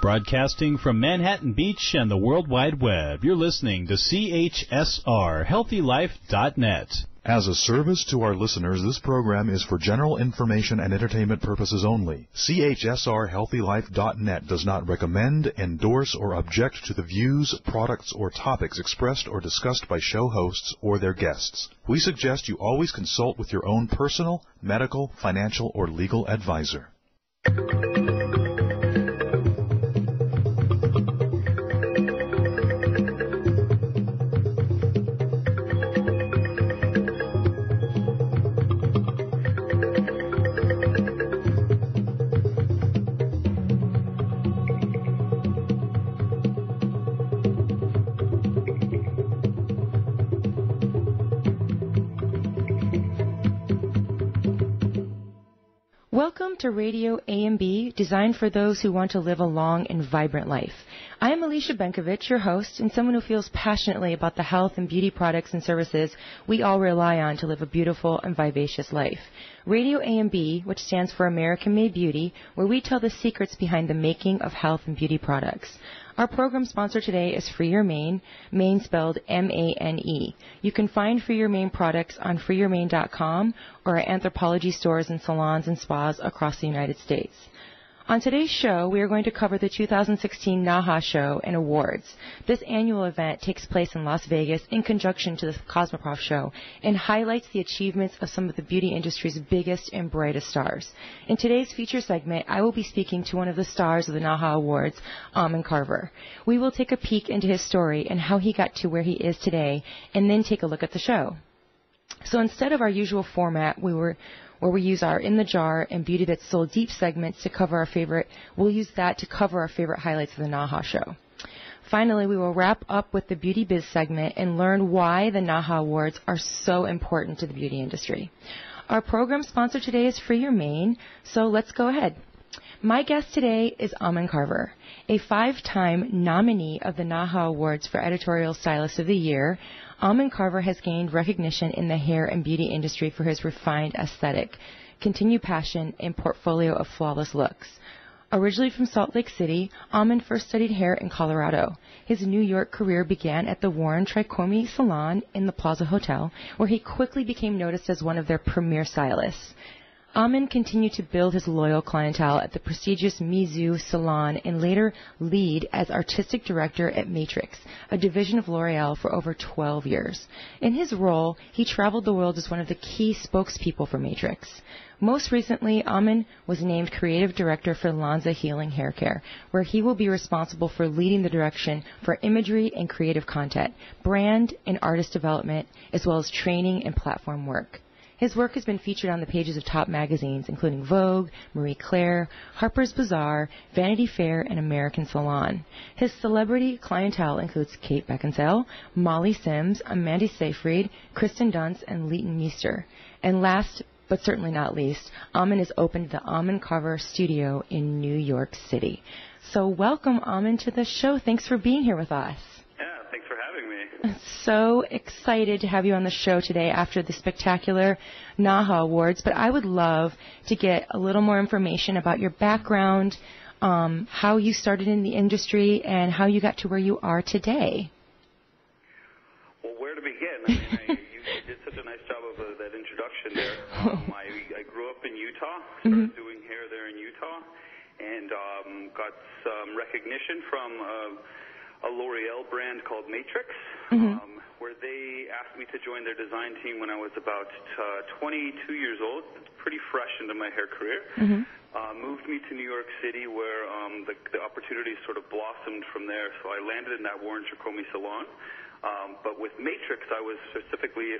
Broadcasting from Manhattan Beach and the World Wide Web, you're listening to CHSRHealthyLife.net. As a service to our listeners, this program is for general information and entertainment purposes only. CHSRHealthyLife.net does not recommend, endorse, or object to the views, products, or topics expressed or discussed by show hosts or their guests. We suggest you always consult with your own personal, medical, financial, or legal advisor. To Radio AMB, designed for those who want to live a long and vibrant life. I am Alicia Benkovich, your host, and someone who feels passionately about the health and beauty products and services we all rely on to live a beautiful and vivacious life. Radio AMB, which stands for American Made Beauty, where we tell the secrets behind the making of health and beauty products. Our program sponsor today is Free Your Mane, Mane spelled M-A-N-E. You can find Free Your Mane products on freeyourmane.com or at anthropology stores and salons and spas across the United States. On today's show, we are going to cover the 2016 NAHA show and awards. This annual event takes place in Las Vegas in conjunction to the Cosmoprof show and highlights the achievements of some of the beauty industry's biggest and brightest stars. In today's feature segment, I will be speaking to one of the stars of the NAHA awards, Ammon Carver. We will take a peek into his story and how he got to where he is today, and then take a look at the show. So instead of our usual format, where we use our In the Jar and Beauty That's Sold Deep segments to cover our favorite, we'll use that to cover our favorite highlights of the NAHA show. Finally, we will wrap up with the Beauty Biz segment and learn why the NAHA Awards are so important to the beauty industry. Our program sponsor today is Free Your Mane, so let's go ahead. My guest today is Ammon Carver, a five-time nominee of the NAHA Awards for Editorial Stylist of the Year. Ammon Carver has gained recognition in the hair and beauty industry for his refined aesthetic, continued passion, and portfolio of flawless looks. Originally from Salt Lake City, Ammon first studied hair in Colorado. His New York career began at the Warren Tricomi Salon in the Plaza Hotel, where he quickly became noticed as one of their premier stylists. Ammon continued to build his loyal clientele at the prestigious Mizu Salon and later lead as artistic director at Matrix, a division of L'Oreal, for over 12 years. In his role, he traveled the world as one of the key spokespeople for Matrix. Most recently, Ammon was named creative director for Lanza Healing Hair Care, where he will be responsible for leading the direction for imagery and creative content, brand and artist development, as well as training and platform work. His work has been featured on the pages of top magazines, including Vogue, Marie Claire, Harper's Bazaar, Vanity Fair, and American Salon. His celebrity clientele includes Kate Beckinsale, Molly Sims, Amanda Seyfried, Kristen Dunst, and Leighton Meester. And last, but certainly not least, Ammon has opened the Ammon Carver Studio in New York City. So welcome, Ammon, to the show. Thanks for being here with us. So excited to have you on the show today after the spectacular NAHA Awards, but I would love to get a little more information about your background, how you started in the industry, and how you got to where you are today. Well, where to begin? I mean, you did such a nice job of that introduction there. I grew up in Utah, started doing hair there in Utah, and got some recognition from a L'Oreal brand called Matrix, where they asked me to join their design team when I was about 22 years old. It's pretty fresh into my hair career. Moved me to New York City, where the opportunities sort of blossomed from there. So I landed in that Warren Tricomi Salon. But with Matrix, I was specifically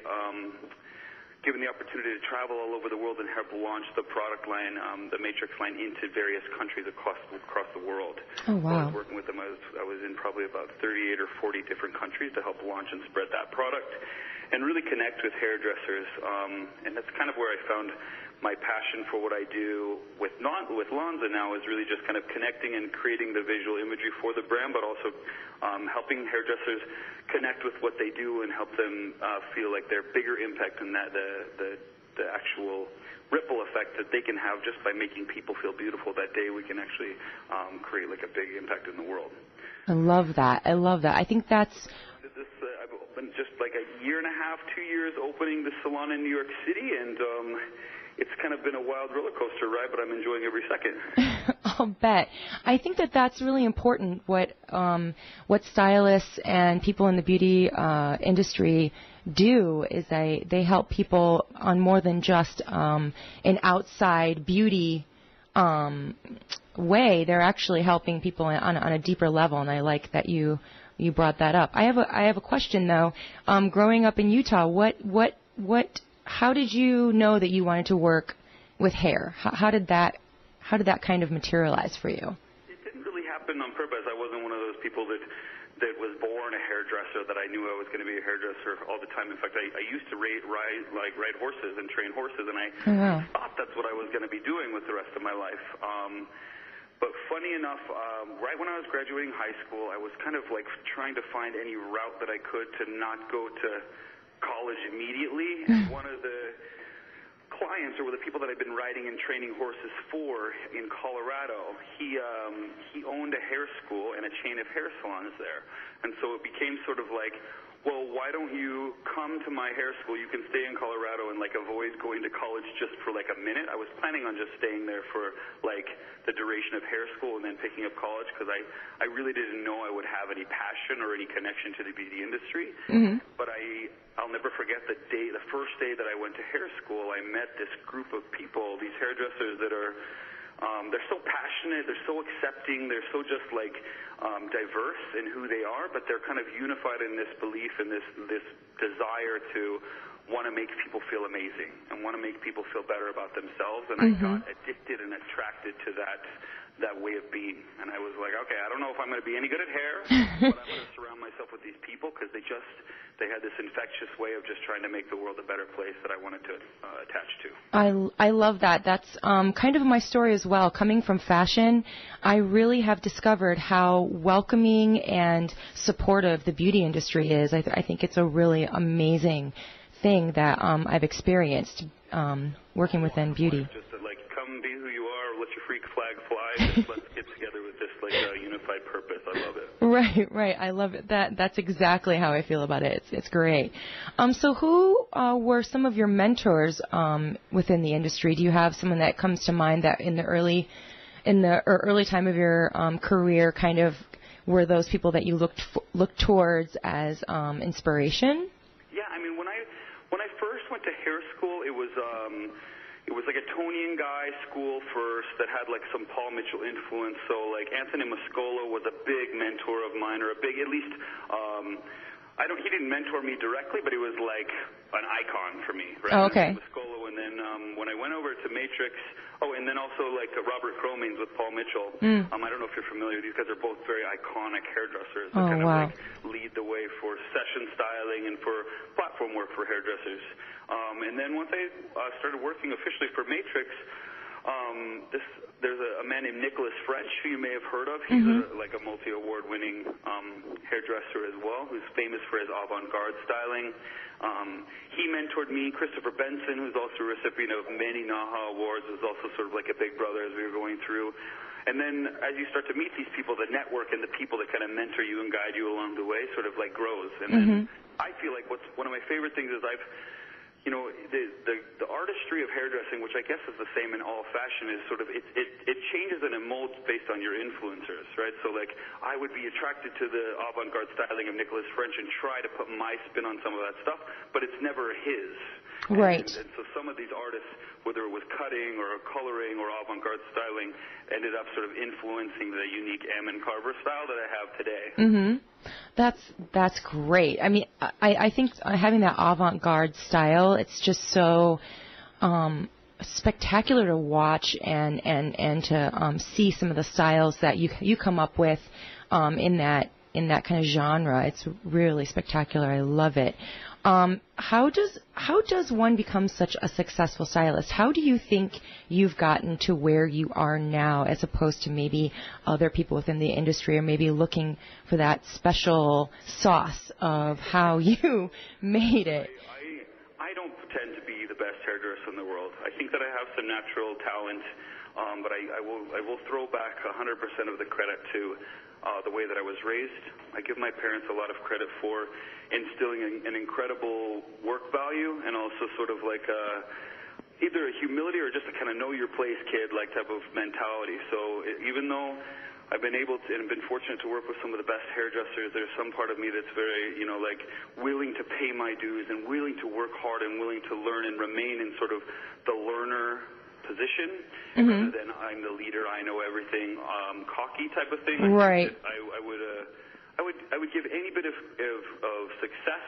given the opportunity to travel all over the world and help launch the product line, the Matrix line, into various countries across the world. Oh, wow. I was working with them. I was in probably about 38 or 40 different countries to help launch and spread that product and really connect with hairdressers. And that's kind of where I found my passion for what I do with Lanza now, is really just kind of connecting and creating the visual imagery for the brand, but also helping hairdressers connect with what they do and help them feel like they're bigger impact than the actual ripple effect that they can have just by making people feel beautiful that day, we can actually create like a big impact in the world. I love that. I love that. I think that's... I've opened just like a year and a half, 2 years opening the salon in New York City, and it's kind of been a wild roller coaster ride, but I'm enjoying every second. I'll bet. I think that that's really important, what stylists and people in the beauty industry do is they help people on more than just an outside beauty way. They're actually helping people on a deeper level, and I like that you brought that up. I have a question, though. Growing up in Utah, how did you know that you wanted to work with hair? How did that kind of materialize for you? It didn't really happen on purpose. I wasn't one of those people that was born a hairdresser, that I knew I was going to be a hairdresser all the time. In fact, I used to ride horses and train horses, and I thought that's what I was going to be doing with the rest of my life. But funny enough, right when I was graduating high school, I was kind of like trying to find any route that I could to not go to college immediately. And one of the clients, or the people that I've been riding and training horses for in Colorado, he owned a hair school and a chain of hair salons there, and so it became sort of like, well, why don't you come to my hair school? You can stay in Colorado and like avoid going to college just for like a minute. I was planning on just staying there for like the duration of hair school and then picking up college, because I really didn't know I would have any passion or any connection to the beauty industry. Mm-hmm. But I'll never forget the first day that I went to hair school. I met this group of people, these hairdressers that are, they're so passionate, they're so accepting, they're so just like diverse in who they are, but they're kind of unified in this belief and this desire to want to make people feel amazing and want to make people feel better about themselves. And mm-hmm. I got addicted and attracted to that way of being, and I was like, okay, I don't know if I'm going to be any good at hair, but I'm going to surround myself with these people, because they had this infectious way of just trying to make the world a better place that I wanted to attach to. I love that. That's kind of my story as well. Coming from fashion, I really have discovered how welcoming and supportive the beauty industry is. I think it's a really amazing thing that I've experienced working within beauty. Let's get together with this like a unified purpose. I love it. Right. I love it. That's exactly how I feel about it. It's great. So who were some of your mentors within the industry? Do you have someone that comes to mind that in the early time of your career, kind of were those people that you looked towards as inspiration? Yeah, I mean, when I first went to hair school, it was. It was like a Tonian guy school first that had like some Paul Mitchell influence. So like Anthony Muscola was a big mentor of mine, or a big, at least, he didn't mentor me directly, but he was like an icon for me, right? Oh, okay. Muscola, and then when I went over to Matrix, and then also like Robert Cromains with Paul Mitchell. Mm. I don't know if you're familiar. These guys are both very iconic hairdressers that kind of like lead the way for session styling and for platform work for hairdressers. And then once I started working officially for Matrix, there's a man named Nicholas French, who you may have heard of. He's mm-hmm. a multi-award-winning hairdresser as well, who's famous for his avant-garde styling. He mentored me. Christopher Benson, who's also a recipient of many NAHA awards, was also sort of like a big brother as we were going through. And then as you start to meet these people, the network and the people that kind of mentor you and guide you along the way sort of like grows. And mm-hmm. then I feel like one of my favorite things is you know, the artistry of hairdressing, which I guess is the same in all fashion, is sort of it changes and it molds based on your influencers, right? So like I would be attracted to the avant-garde styling of Nicholas French and try to put my spin on some of that stuff, but it's never his. Right. And so some of these artists, whether it was cutting or coloring or avant-garde styling, ended up sort of influencing the unique Ammon Carver style that I have today. Mm-hmm. That's great. I mean, I think having that avant-garde style, it's just so spectacular to watch and to see some of the styles that you come up with in that kind of genre. It's really spectacular. I love it. How does one become such a successful stylist? How do you think you've gotten to where you are now, as opposed to maybe other people within the industry, or maybe looking for that special sauce of how you made it? I don't pretend to be the best hairdresser in the world. I think that I have some natural talent, but I will throw back 100% of the credit to the way that I was raised. I give my parents a lot of credit for instilling an incredible work value, and also sort of like either a humility or just a kind of know your place kid like type of mentality. So even though I've been able to and been fortunate to work with some of the best hairdressers, there's some part of me that's very, you know, like willing to pay my dues and willing to work hard and willing to learn and remain in sort of the learner position, mm-hmm. rather than I'm the leader, I know everything, cocky type of thing. Right. I would give any bit of success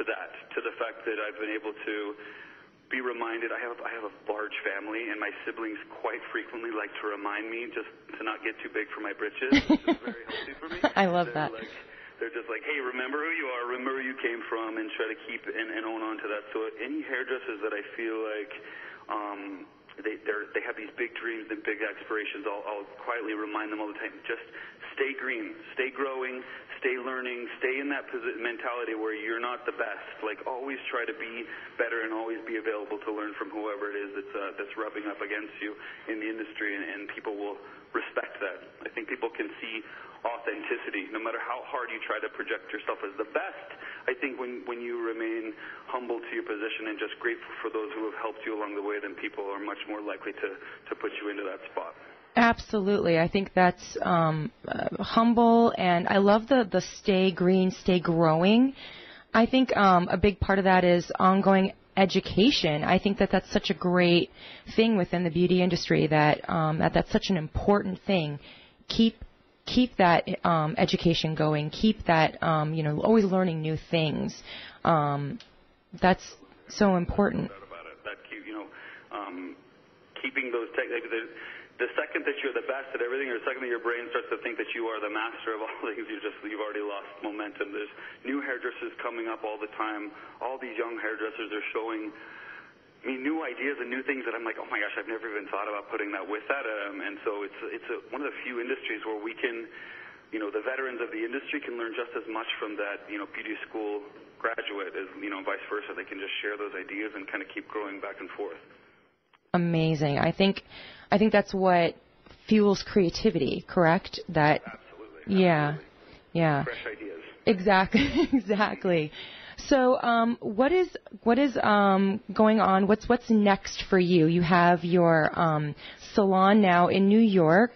to that, to the fact that I've been able to be reminded. I have a large family, and my siblings quite frequently like to remind me just to not get too big for my britches, which is very healthy for me. I love that. They're just like, hey, remember who you are, remember where you came from, and try to keep and own on to that. So any hairdressers that I feel like they have these big dreams and big aspirations, I'll quietly remind them all the time, just stay green, stay growing, stay learning, stay in that mentality where you're not the best. Like, always try to be better and always be available to learn from whoever it is that's rubbing up against you in the industry, and people will respect that. I think people can see authenticity. No matter how hard you try to project yourself as the best, I think when you remain humble to your position and just grateful for those who have helped you along the way, then people are much more likely to put you into that spot. Absolutely. I think that's humble, and I love the stay green, stay growing. I think a big part of that is ongoing education. I think that that's such a great thing within the beauty industry, that that's such an important thing. Keep that education going. Keep that, always learning new things. That's so important. Keeping those techniques. The second that you're the best at everything, or the second that your brain starts to think that you are the master of all things, you've already lost momentum. There's new hairdressers coming up all the time. All these young hairdressers are showing me new ideas and new things that I'm like, oh my gosh, I've never even thought about putting that with that. And so it's one of the few industries where we can, the veterans of the industry can learn just as much from that, beauty school graduate as, vice versa. They can just share those ideas and kind of keep growing back and forth. Amazing. I think that's what fuels creativity, correct? That, absolutely. Yeah. Fresh ideas. Exactly. So, what is going on? What's next for you? You have your salon now in New York,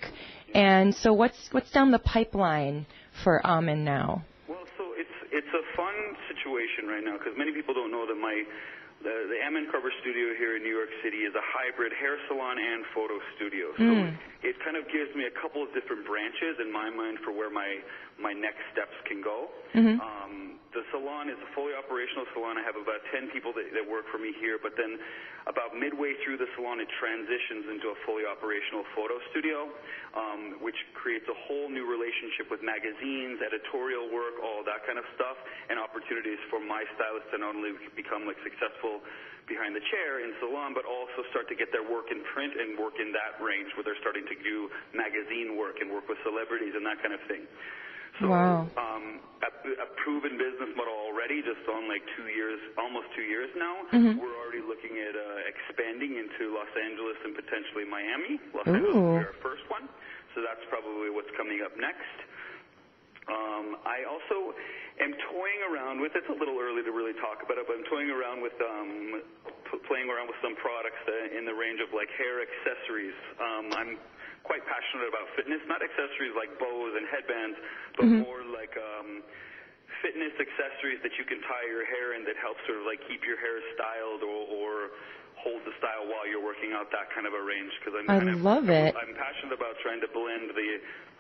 and so what's down the pipeline for Ammon now? Well, so it's a fun situation right now, because many people don't know that the Ammon Carver Studio here in New York City is a hybrid hair salon and photo studio. So it kind of gives me a couple of different branches in my mind for where my next steps can go. Mm-hmm. The salon is a fully operational salon. I have about 10 people that work for me here, but then about midway through the salon, it transitions into a fully operational photo studio, which creates a whole new relationship with magazines, editorial work, all that kind of stuff, and opportunities for my stylist to not only become like successful behind the chair in salon, but also start to get their work in print and work in that range where they're starting to do magazine work and work with celebrities and that kind of thing. So, wow. A proven business model already, just on like 2 years, almost 2 years now. Mm-hmm. We're already looking at expanding into Los Angeles and potentially Miami. Los Angeles will be our first one. So that's probably what's coming up next. I also am toying around with, it's a little early to really talk about it, but I'm toying around with playing around with some products in the range of like hair accessories. I'm quite passionate about fitness, not accessories like bows and headbands, but more like fitness accessories that you can tie your hair in that help sort of like keep your hair styled or hold the style while you're working out, that kind of a range. Because I'm passionate about trying to blend the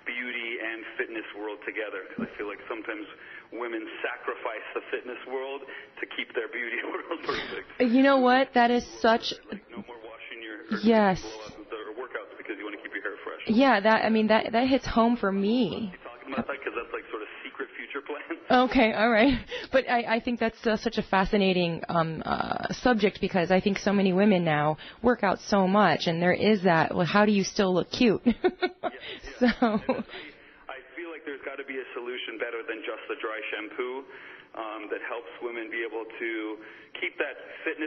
beauty and fitness world together, because I feel like sometimes women sacrifice the fitness world to keep their beauty world perfect. You know what? That is such... Like, no more washing your... Yes. ...or workouts because you want to keep your hair fresh. Yeah, that hits home for me. You're talking about that because that's like sort of secret future plans. Okay, all right. But I think that's such a fascinating subject, because I think so many women now work out so much, and there is that, well, how do you still look cute? Yeah. So... I feel like there's got to be a solution better than just the dry shampoo that helps women be able to keep that fit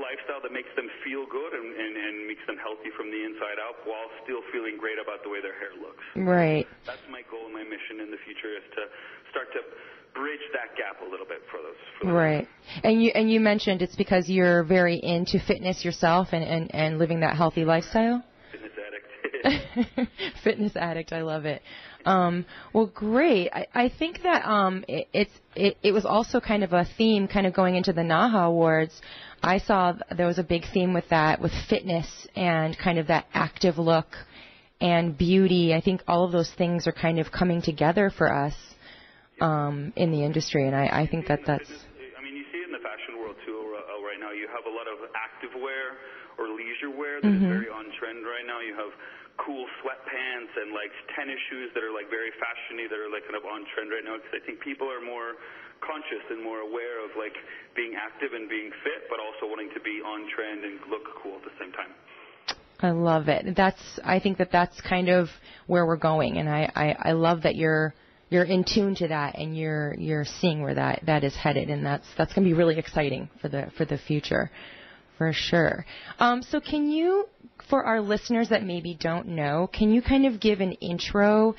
lifestyle that makes them feel good and makes them healthy from the inside out while still feeling great about the way their hair looks. Right. That's my goal and my mission in the future, is to start to bridge that gap a little bit for those. Right. And you mentioned it's because you're very into fitness yourself and living that healthy lifestyle? Fitness addict. Fitness addict, I love it. Well, great. I think that it was also kind of a theme kind of going into the NAHA Awards. I saw there was a big theme with that, with fitness and kind of that active look and beauty. I think all of those things are kind of coming together for us in the industry, and I think that's... I mean, you see it in the fashion world, too, right now. You have a lot of active wear or leisure wear that is very on trend right now. You have cool sweatpants and like tennis shoes that are like very fashiony, that are like kind of on trend right now, because I think people are more conscious and more aware of like being active and being fit, but also wanting to be on trend and look cool at the same time. I love it. I think that's kind of where we're going, and I love that you're in tune to that, and you're seeing where that is headed, and that's going to be really exciting for the future. For sure. So can you, for our listeners that maybe don't know, can you kind of give an intro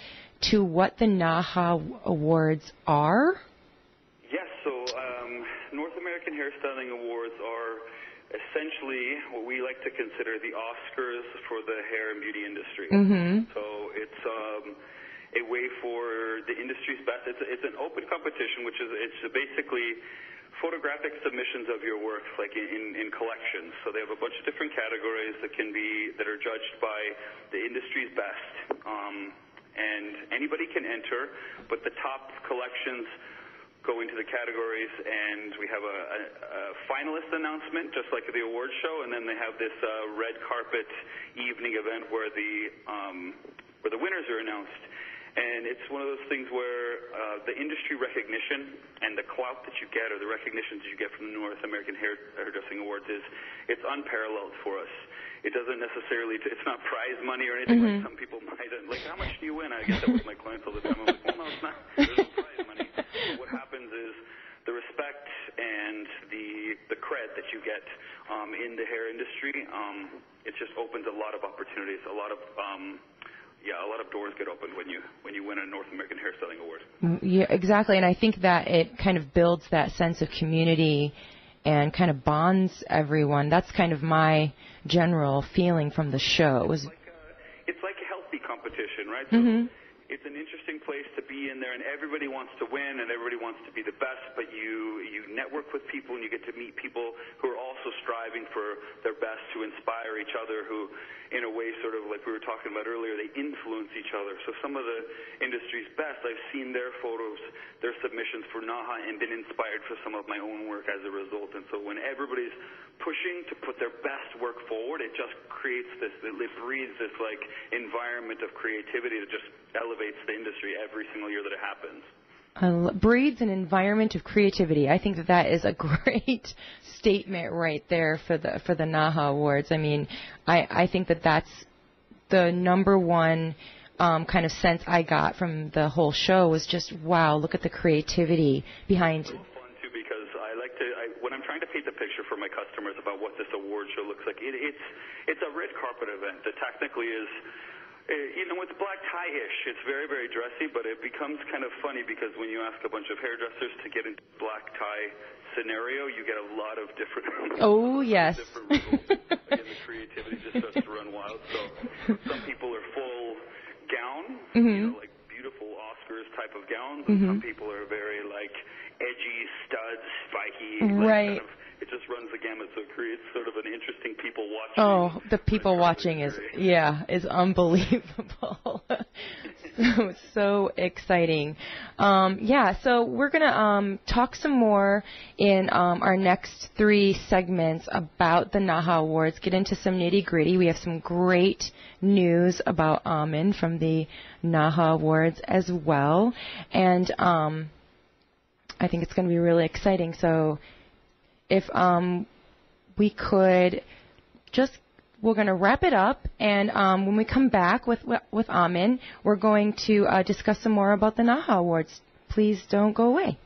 to what the NAHA Awards are? Yes. So North American Hairstyling Awards are essentially what we like to consider the Oscars for the hair and beauty industry. Mm-hmm. So it's a way for the industry's best. It's an open competition, which is it's basically photographic submissions of your works, like in collections. So they have a bunch of different categories that are judged by the industry's best, and anybody can enter. But the top collections go into the categories, and we have a finalist announcement, just like at the award show. And then they have this red carpet evening event where the winners are announced. And it's one of those things where the industry recognition and the clout that you get, or the recognition that you get from the North American Hairdressing Awards, it's unparalleled for us. It doesn't necessarily, it's not prize money or anything like some people might. Like, how much do you win? I get that with my clients all the time. I'm like, well, no, it's not. There's no prize money. But what happens is the respect and the cred that you get in the hair industry, it just opens a lot of opportunities, a lot of doors get opened when you win a North American Hairstyling Award. Yeah, exactly, and I think that it kind of builds that sense of community and kind of bonds everyone. That's kind of my general feeling from the show. It's like a healthy competition, right? So it's an interesting place to be in there, and everybody wants to win, and everybody wants to be the best, but you network with people, and you get to meet people who are also striving for their best, to inspire each other, who, in a way, sort of like we were talking about earlier, they influence each other. So some of the industry's best, I've seen their photos, their submissions for NAHA, and been inspired for some of my own work as a result. And so when everybody's pushing to put their best work forward, it just creates this, it breeds this, like, environment of creativity that just elevates the industry every single year that it happens. Breeds an environment of creativity. I think that is a great statement right there for the NAHA Awards. I mean, I think that's the number one kind of sense I got from the whole show, was just, wow, look at the creativity behind. When I'm trying to paint the picture for my customers about what this award show looks like, it's a red carpet event that technically is, you know, it's black tie-ish. It's very, very dressy, but it becomes kind of funny, because when you ask a bunch of hairdressers to get into the black tie scenario, you get a lot of different different results. Again, the creativity just starts to run wild. So some people are full gown, you know, like beautiful Oscars type of gowns, and some people are very, like, edgy, studs, spiky. Right. Like, kind of, it just runs the gamut, so it creates sort of an interesting people watching. Oh, the people watching is unbelievable. so exciting. So we're going to talk some more in our next three segments about the NAHA Awards, get into some nitty-gritty. We have some great news about Ammon from the NAHA Awards as well, and I think it's going to be really exciting, so... If we could just we're going to wrap it up, and when we come back with Ammon, we're going to discuss some more about the NAHA Awards. Please don't go away.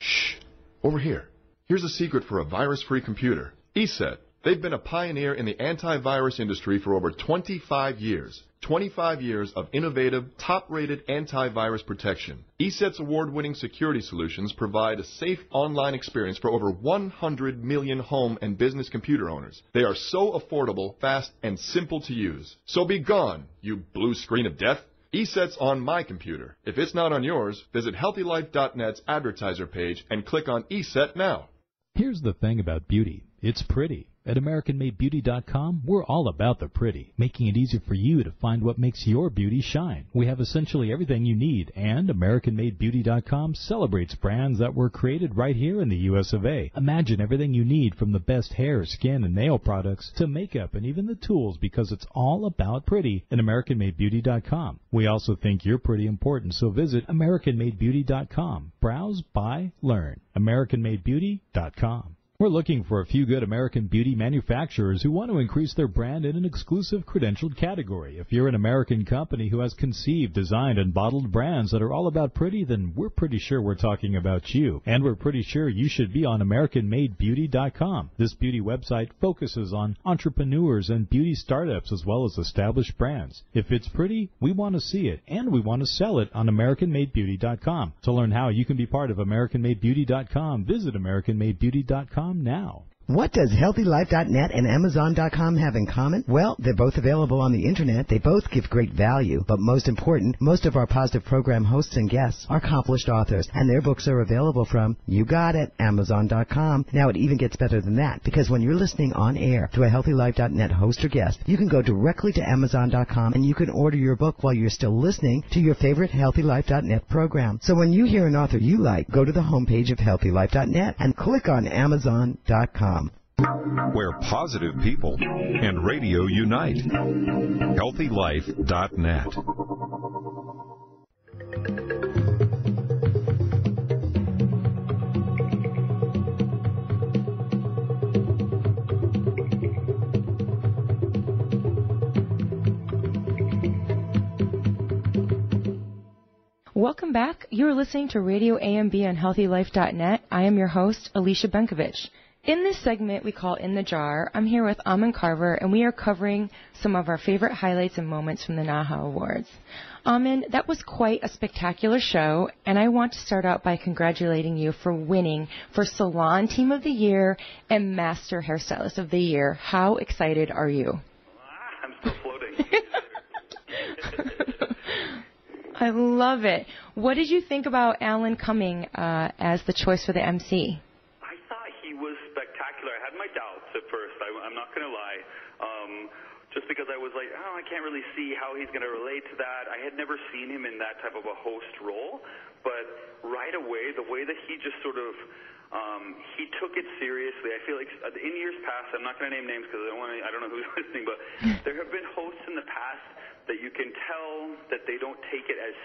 Shh, over here. Here's a secret for a virus-free computer. ESET. They've been a pioneer in the antivirus industry for over 25 years. 25 years of innovative, top-rated antivirus protection. ESET's award-winning security solutions provide a safe online experience for over 100 million home and business computer owners. They are so affordable, fast, and simple to use. So be gone, you blue screen of death. ESET's on my computer. If it's not on yours, visit HealthyLife.net's advertiser page and click on ESET now. Here's the thing about beauty. It's pretty. At AmericanMadeBeauty.com, we're all about the pretty, making it easier for you to find what makes your beauty shine. We have essentially everything you need, and AmericanMadeBeauty.com celebrates brands that were created right here in the U.S. of A. Imagine everything you need, from the best hair, skin, and nail products to makeup and even the tools, because it's all about pretty at AmericanMadeBeauty.com. We also think you're pretty important, so visit AmericanMadeBeauty.com. Browse, buy, learn. AmericanMadeBeauty.com. We're looking for a few good American beauty manufacturers who want to increase their brand in an exclusive credentialed category. If you're an American company who has conceived, designed, and bottled brands that are all about pretty, then we're pretty sure we're talking about you. And we're pretty sure you should be on AmericanMadeBeauty.com. This beauty website focuses on entrepreneurs and beauty startups as well as established brands. If it's pretty, we want to see it, and we want to sell it on AmericanMadeBeauty.com. To learn how you can be part of AmericanMadeBeauty.com, visit AmericanMadeBeauty.com. Now. What does HealthyLife.net and Amazon.com have in common? Well, they're both available on the Internet. They both give great value. But most important, most of our positive program hosts and guests are accomplished authors, and their books are available from, you got it, Amazon.com. Now, it even gets better than that, because when you're listening on air to a HealthyLife.net host or guest, you can go directly to Amazon.com, and you can order your book while you're still listening to your favorite HealthyLife.net program. So when you hear an author you like, go to the homepage of HealthyLife.net and click on Amazon.com. Where positive people and radio unite. HealthyLife.net. Welcome back. You're listening to Radio AMB on HealthyLife.net. I am your host, Alicia Benkovich. In this segment we call In the Jar, I'm here with Ammon Carver, and we are covering some of our favorite highlights and moments from the NAHA Awards. Ammon, that was quite a spectacular show, and I want to start out by congratulating you for winning for Salon Team of the Year and Master Hairstylist of the Year. How excited are you? I'm still floating. I love it. What did you think about Alan Cumming as the choice for the MC? I'm not going to lie, just because I was like, oh, I can't really see how he's going to relate to that. I had never seen him in that type of a host role, but right away, the way that he just sort of, he took it seriously. I feel like in years past, I'm not going to name names because I don't know who's listening, but there have been hosts in the past that you can tell that they don't take it as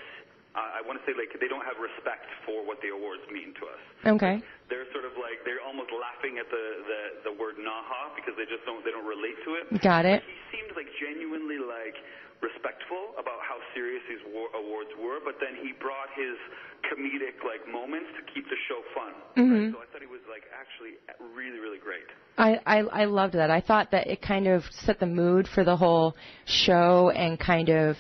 I want to say, like, they don't have respect for what the awards mean to us. Okay. They're sort of like, they're almost laughing at the word NAHA because they just don't relate to it. Got it. But he seemed like genuinely, like, respectful about how serious these awards were, but then he brought his comedic, like, moments to keep the show fun. Mm-hmm. Right? So I thought he was, like, actually really, really great. I loved that. I thought that it kind of set the mood for the whole show, and kind of,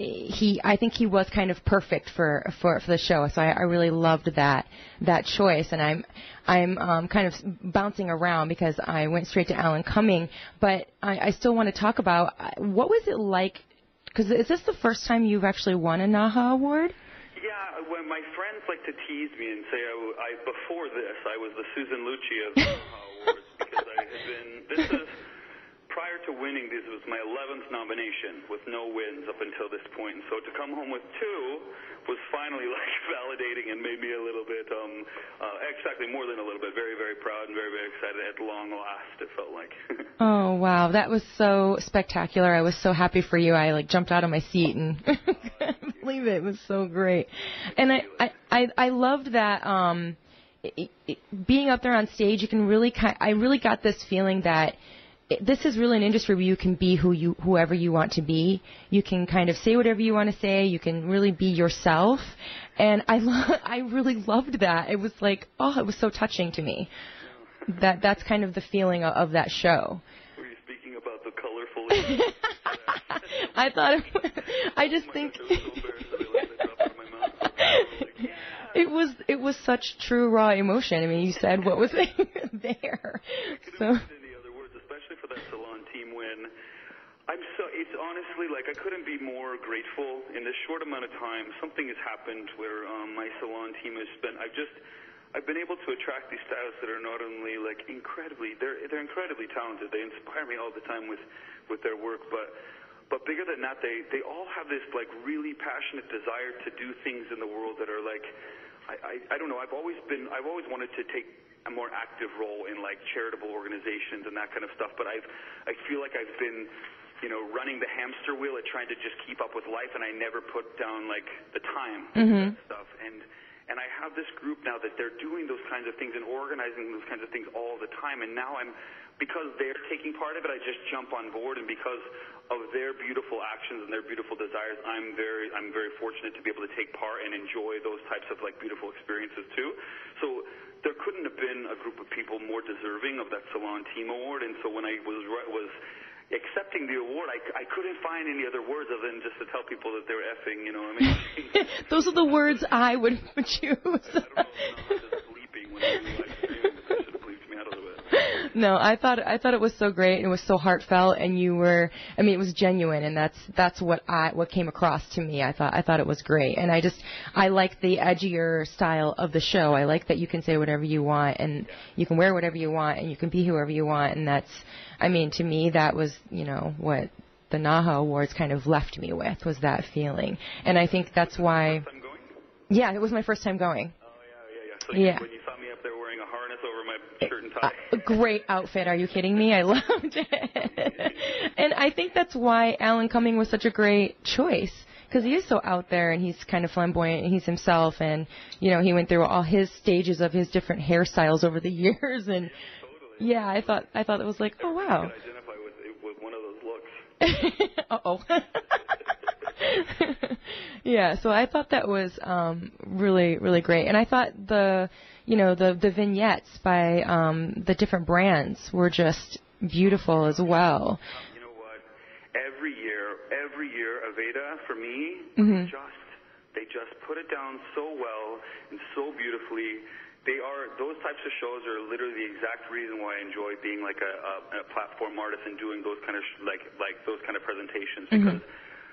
I think he was kind of perfect for the show, so I really loved that choice. And I'm kind of bouncing around because I went straight to Alan Cumming, but I still want to talk about what was it like, because is this the first time you've actually won a NAHA award? Yeah, when my friends like to tease me and say, before this, I was the Susan Lucci of the NAHA awards, because I had been, this is Prior to winning, this was my 11th nomination with no wins up until this point. So to come home with two was finally like validating and made me a little bit, exactly more than a little bit, very, very proud and very, very excited at long last, it felt like. Oh, wow. That was so spectacular. I was so happy for you. I like jumped out of my seat and couldn't believe it. It was so great. And I loved that. Being up there on stage, you can really I really got this feeling that this is really an industry where you can be whoever you want to be. You can kind of say whatever you want to say. You can really be yourself. And I really loved that. It was like, oh, it was so touching to me. That's kind of the feeling of that show. Were you speaking about the colorful? I thought I just think. It was such true raw emotion. I mean, you said what was there. So. Any other words, especially for that salon team win. It's honestly like I couldn't be more grateful. In this short amount of time, something has happened where my salon team has spent. I've been able to attract these stylists that are not only like incredibly, they're incredibly talented. They inspire me all the time with their work, but bigger than that, they all have this like really passionate desire to do things in the world that are like, I don't know. I've always wanted to take a more active role in like charitable organizations and that kind of stuff. But I feel like I've been, you know, running the hamster wheel at trying to just keep up with life, and I never put down like the time and stuff. And I have this group now that they're doing those kinds of things and organizing those kinds of things all the time. And now because they're taking part of it, I just jump on board. And because of their beautiful actions and their beautiful desires, I'm very fortunate to be able to take part and enjoy those types of like beautiful experiences too. So there couldn't have been a group of people more deserving of that Salon Team Award. And so when I was accepting the award, I couldn't find any other words other than just to tell people that they were effing, you know what I mean? Those are the words I would choose. No, I thought it was so great and it was so heartfelt, and you were, I mean, it was genuine, and that's what came across to me. I thought it was great, and I like the edgier style of the show. I like that you can say whatever you want, and you can wear whatever you want, and you can be whoever you want, and that's, I mean, to me that was, you know, what the NAHA Awards kind of left me with, was that feeling, and I think that's why. Yeah, it was my first time going. Oh yeah, yeah, yeah. So yeah. When you saw me up there wearing a harness over my shirt and tie. Great outfit. Are you kidding me? I loved it. And I think that's why Alan Cumming was such a great choice, because he is so out there and he's kind of flamboyant and he's himself, and you know he went through all his stages of his different hairstyles over the years, and yeah, totally. Yeah, I thought it was like, oh wow. I could identify with one of those looks. Yeah, so I thought that was really, really great. And I thought the vignettes by the different brands were just beautiful as well. You know what? Every year, Aveda, for me, they just put it down so well and so beautifully. Those types of shows are literally the exact reason why I enjoy being like a platform artist and doing those kind of those kind of presentations, because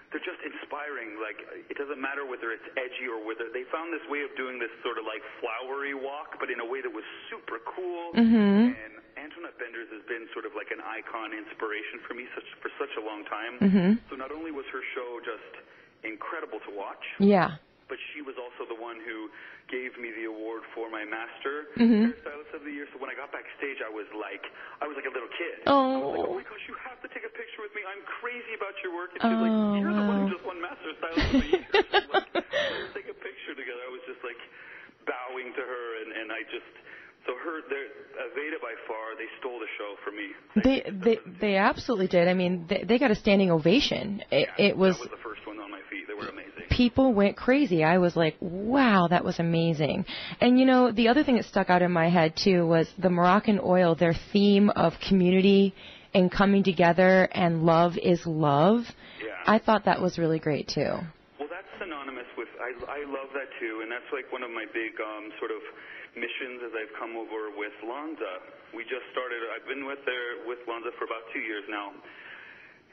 they're just inspiring. Like, it doesn't matter whether it's edgy or whether they found this way of doing this sort of like flowery walk, but in a way that was super cool. And Antoinette Benders has been sort of like an icon, inspiration for me for such a long time. So not only was her show just incredible to watch, yeah, but she was also the one who gave me the award for my master hairstylist of the year. So when I got backstage, I was like a little kid. Oh. I was like, oh my gosh, you have to take a picture with me. I'm crazy about your work. And she's like, you're the one who just won master stylist of the year. She's like, let's take a picture together. I was just like bowing to her, and I just, so her, Aveda by far, they stole the show for me. They absolutely did. I mean, they got a standing ovation. It was. That was the first one on my feet. They were amazing. People went crazy. I was like, wow, that was amazing. And, you know, the other thing that stuck out in my head, too, was the Moroccan oil, their theme of community and coming together and love is love. Yeah. I thought that was really great, too. Well, that's synonymous with I love that, too, and that's like one of my big sort of missions as I've come over with Lanza. I've been with Lanza for about 2 years now.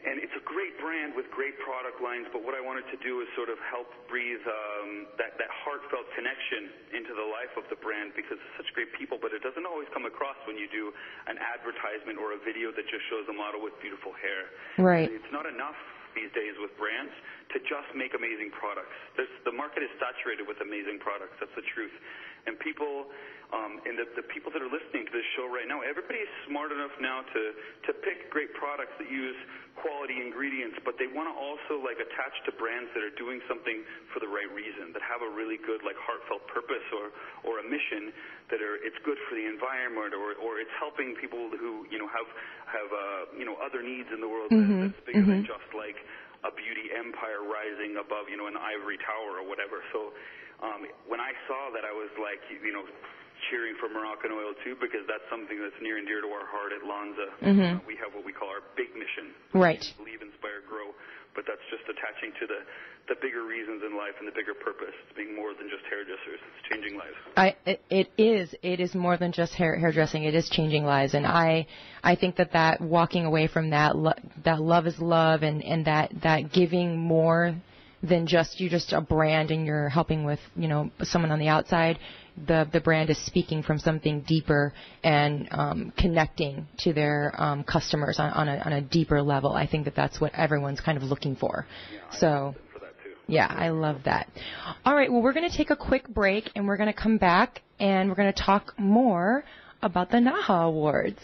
And it's a great brand with great product lines, but what I wanted to do is sort of help breathe that heartfelt connection into the life of the brand, because they're such great people, but it doesn't always come across when you do an advertisement or a video that just shows a model with beautiful hair. Right. It's not enough these days with brands to just make amazing products. The market is saturated with amazing products. That's the truth. And people, and the people that are listening to this show right now, everybody is smart enough now to pick great products that use quality ingredients, but they want to also like attach to brands that are doing something for the right reason, that have a really good like heartfelt purpose or a mission, that are it's good for the environment or it's helping people who have other needs in the world that's bigger than just like a beauty empire rising above, an ivory tower or whatever. So when I saw that, I was like, cheering for Moroccan oil too, because that's something that's near and dear to our heart at Lanza. We have what we call our big mission. Right. Believe, inspire, grow. But that's just attaching to the bigger reasons in life and the bigger purpose. It's being more than just hairdressers. It's changing lives. It is more than just hairdressing. It is changing lives. And I think that walking away from that love is love and that giving more than just you just a brand and you're helping with, someone on the outside. The brand is speaking from something deeper and connecting to their customers on a deeper level. I think that's what everyone's kind of looking for. Yeah, so, for that too. Yeah, I love that. All right, well, we're going to take a quick break, and we're going to come back, and we're going to talk more about the NAHA Awards.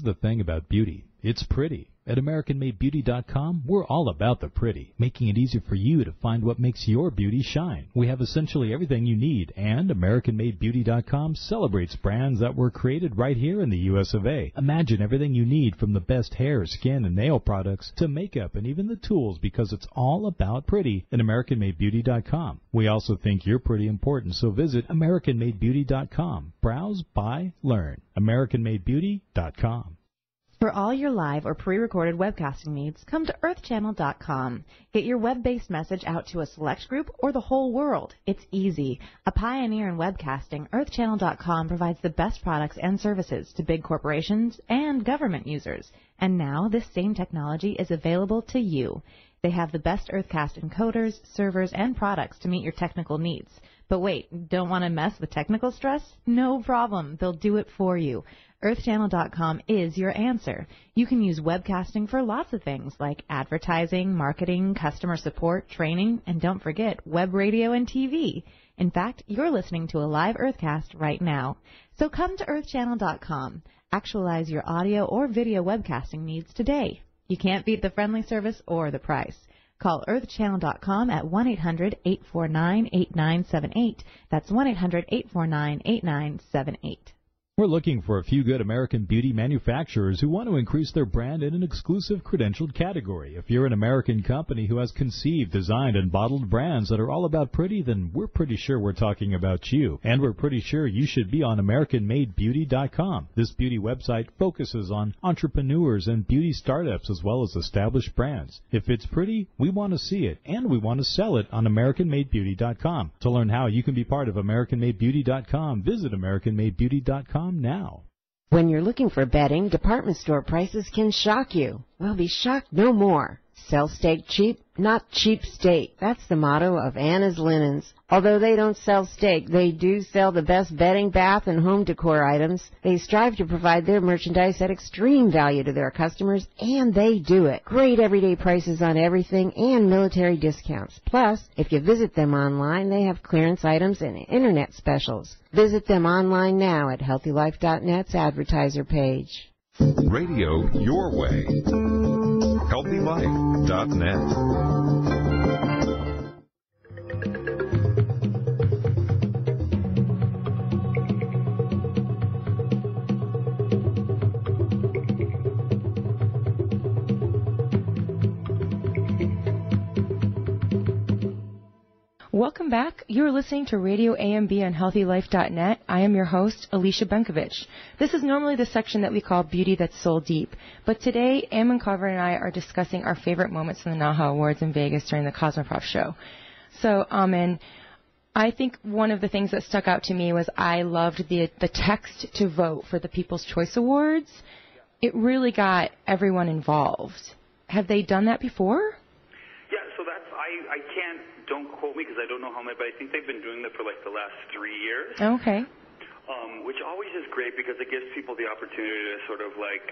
The thing about beauty, it's pretty. At AmericanMadeBeauty.com, we're all about the pretty, making it easier for you to find what makes your beauty shine. We have essentially everything you need, and AmericanMadeBeauty.com celebrates brands that were created right here in the U.S. of A. Imagine everything you need, from the best hair, skin, and nail products to makeup and even the tools, because it's all about pretty at AmericanMadeBeauty.com. We also think you're pretty important, so visit AmericanMadeBeauty.com. Browse, buy, learn. AmericanMadeBeauty.com. For all your live or pre-recorded webcasting needs, come to EarthChannel.com. Get your web-based message out to a select group or the whole world. It's easy. A pioneer in webcasting, EarthChannel.com provides the best products and services to big corporations and government users. And now this same technology is available to you. They have the best EarthCast encoders, servers, and products to meet your technical needs. But wait, don't want to mess with technical stress? No problem. They'll do it for you. EarthChannel.com is your answer. You can use webcasting for lots of things like advertising, marketing, customer support, training, and don't forget web radio and TV. In fact, you're listening to a live EarthCast right now. So come to EarthChannel.com. Actualize your audio or video webcasting needs today. You can't beat the friendly service or the price. Call EarthChannel.com at 1-800-849-8978. That's 1-800-849-8978. We're looking for a few good American beauty manufacturers who want to increase their brand in an exclusive credentialed category. If you're an American company who has conceived, designed, and bottled brands that are all about pretty, then we're pretty sure we're talking about you. And we're pretty sure you should be on AmericanMadeBeauty.com. This beauty website focuses on entrepreneurs and beauty startups as well as established brands. If it's pretty, we want to see it, and we want to sell it on AmericanMadeBeauty.com. To learn how you can be part of AmericanMadeBeauty.com, visit AmericanMadeBeauty.com. Now. When you're looking for bedding, department store prices can shock you. Well, be shocked no more. Sell steak cheap, not cheap steak. That's the motto of Anna's Linens. Although they don't sell steak, they do sell the best bedding, bath, and home decor items. They strive to provide their merchandise at extreme value to their customers, and they do it. Great everyday prices on everything and military discounts. Plus, if you visit them online, they have clearance items and internet specials. Visit them online now at HealthyLife.net's advertiser page. Radio your way. HealthyLife.net. Welcome back. You're listening to Radio AMB on HealthyLife.net. I am your host, Alicia Benkovich. This is normally the section that we call Beauty That's Soul Deep, but today, Ammon Carver and I are discussing our favorite moments in the NAHA Awards in Vegas during the Cosmoprof show. So, Ammon, I think one of the things that stuck out to me was I loved the text to vote for the People's Choice Awards. It really got everyone involved. Have they done that before? Yeah, so that's, I can't, don't quote me because I don't know how many, but I think they've been doing that for like the last 3 years. Okay. Which always is great because it gives people the opportunity to sort of like,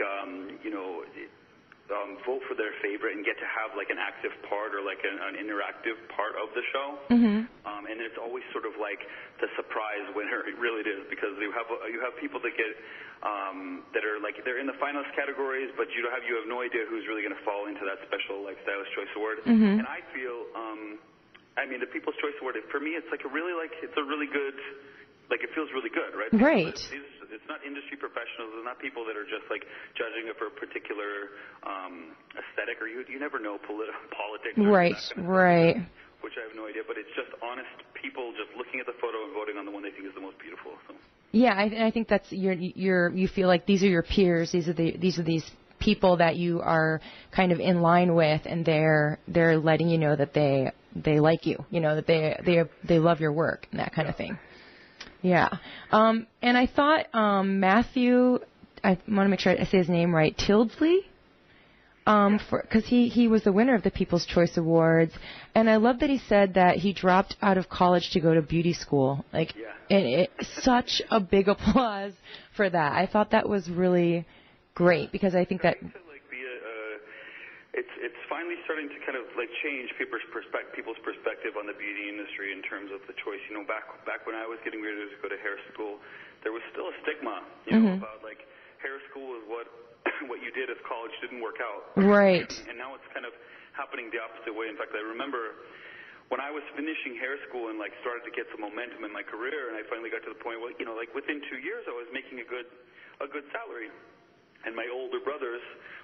vote for their favorite and get to have like an active part or like an interactive part of the show. Mm-hmm. And it's always sort of like the surprise winner. It really is because you have people that get that are like they're in the finalist categories, but you have no idea who's really going to fall into that special like Stylist Choice Award. Mm-hmm. And I feel. I mean, the People's Choice Award, for me, it's like a really, like, it's a really good, like, it feels really good, right? Right. It's not industry professionals. It's not people that are just, like, judging it for a particular aesthetic, or you never know politics. Right, right. Which I have no idea, but it's just honest people just looking at the photo and voting on the one they think is the most beautiful. So. Yeah, I think that's, you feel like these are your peers, these are people that you are kind of in line with, and they're letting you know that they like you, you know, that they love your work and that kind of thing. Yeah. And I thought Matthew, I want to make sure I say his name right, Tildesley, because he was the winner of the People's Choice Awards, and I love that he said that he dropped out of college to go to beauty school. Like, yeah. And such a big applause for that. I thought that was really great because I think that. It's finally starting to kind of like change people's perspective on the beauty industry in terms of the choice. You know, back when I was getting ready to go to hair school, there was still a stigma, you know, about like hair school is what you did if college didn't work out. Right. And now it's kind of happening the opposite way. In fact, I remember when I was finishing hair school and like started to get some momentum in my career, and I finally got to the point where, you know, like within 2 years I was making a good salary. And my older brothers